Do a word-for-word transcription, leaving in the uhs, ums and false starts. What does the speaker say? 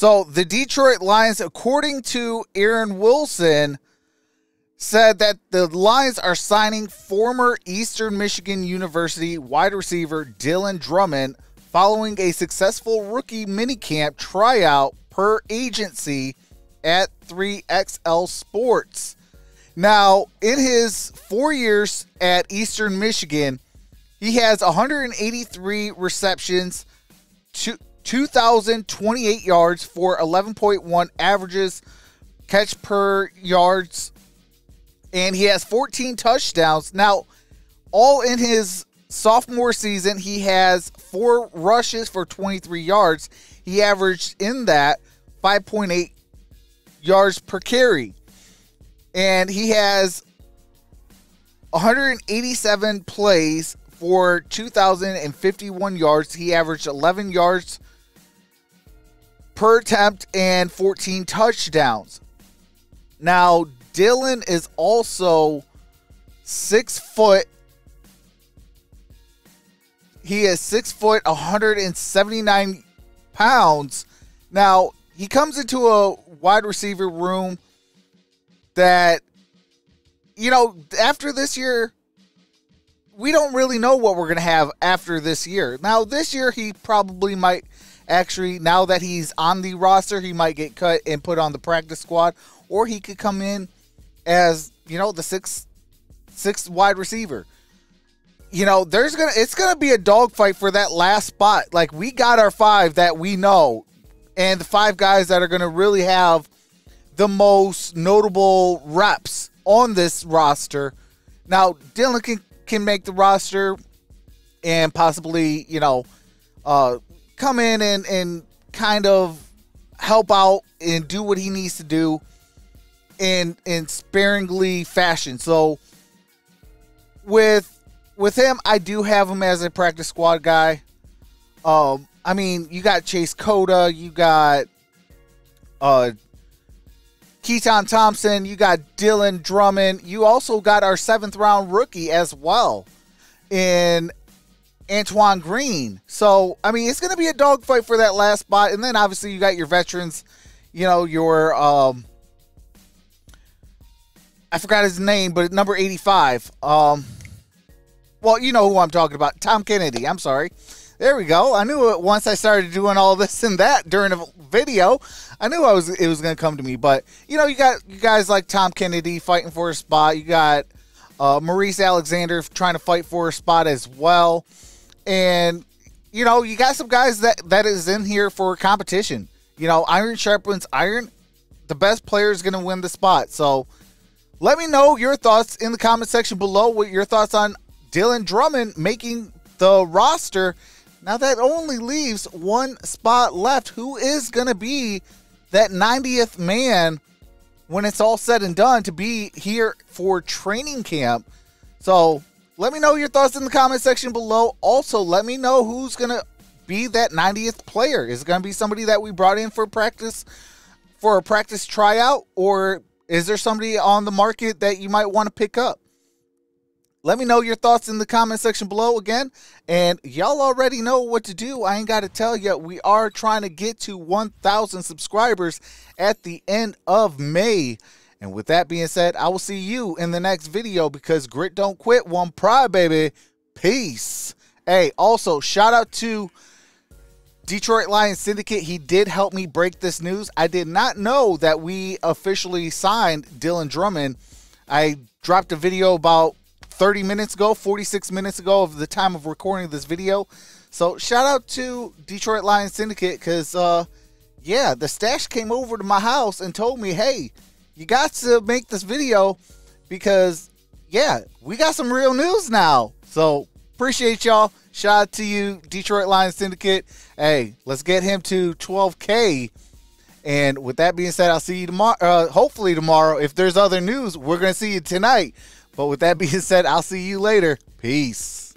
So the Detroit Lions, according to Aaron Wilson, said that the Lions are signing former Eastern Michigan University wide receiver Dylan Drummond following a successful rookie minicamp tryout per agency at three X L Sports. Now, in his four years at Eastern Michigan, he has one hundred eighty-three receptions, two thousand twenty-eight yards for eleven point one averages, catch per yards, and he has fourteen touchdowns. Now, all in his sophomore season, he has four rushes for twenty-three yards. He averaged in that five point eight yards per carry. And he has one hundred eighty-seven plays for two thousand fifty-one yards. He averaged eleven yards per attempt and fourteen touchdowns. Now, Dylan is also six foot. He is six foot, one hundred seventy-nine pounds. Now, he comes into a wide receiver room that, you know, after this year, we don't really know what we're going to have after this year. Now, this year, he probably might actually, now that he's on the roster, he might get cut and put on the practice squad, or he could come in as, you know, the sixth, sixth wide receiver. You know, there's gonna it's gonna be a dogfight for that last spot. Like, we got our five that we know, and the five guys that are gonna really have the most notable reps on this roster. Now, Dylan can can make the roster and possibly, you know, uh, come in and and kind of help out and do what he needs to do in in sparingly fashion. So with With him, I do have him as a practice squad guy. Um, I mean, you got Chase Cota, you got uh, Keaton Thompson, you got Dylan Drummond. You also got our seventh round rookie as well in Antoine Green. So, I mean, it's going to be a dogfight for that last spot. And then, obviously, you got your veterans, you know, your, um, I forgot his name, but number eighty-five. Um Well, you know who I'm talking about. Tom Kennedy. I'm sorry. There we go. I knew it once I started doing all this and that during a video, I knew I was it was going to come to me. But, you know, you got you guys like Tom Kennedy fighting for a spot. You got uh, Maurice Alexander trying to fight for a spot as well. And, you know, you got some guys that, that is in here for competition. You know, iron sharpens iron. The best player is going to win the spot. So let me know your thoughts in the comment section below. What your thoughts on Dylan Drummond making the roster. Now that only leaves one spot left. Who is going to be that ninetieth man when it's all said and done to be here for training camp? So let me know your thoughts in the comment section below. Also, let me know who's going to be that ninetieth player. Is it going to be somebody that we brought in for practice, for a practice tryout? Or is there somebody on the market that you might want to pick up? Let me know your thoughts in the comment section below again. And y'all already know what to do. I ain't got to tell you. We are trying to get to one thousand subscribers at the end of May. And with that being said, I will see you in the next video, because grit don't quit. One pride, baby. Peace. Hey, also, shout out to Detroit Lions Syndicate. He did help me break this news. I did not know that we officially signed Dylan Drummond. I dropped a video about thirty minutes ago, forty-six minutes ago of the time of recording this video. So shout out to Detroit Lions Syndicate, because, uh, yeah, the stash came over to my house and told me, hey, you got to make this video because, yeah, we got some real news now. So appreciate y'all. Shout out to you, Detroit Lions Syndicate. Hey, let's get him to twelve K. And with that being said, I'll see you tomorrow. Uh, hopefully tomorrow. If there's other news, we're going to see you tonight. But with that being said, I'll see you later. Peace.